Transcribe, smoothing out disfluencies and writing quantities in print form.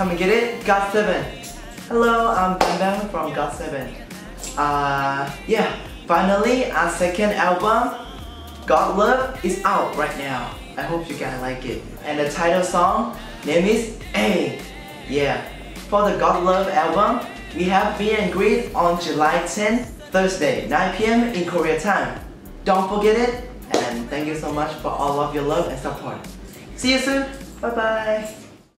Come and get it? GOT7. Hello, I'm BamBam from GOT7. Yeah, finally our second album, God Love, is out right now. I hope you guys like it. And the title song name is A. Yeah. For the God Love album, we have meet and greet on July 10th, Thursday, 9 PM in Korea time. Don't forget it, and thank you so much for all of your love and support. See you soon. Bye bye.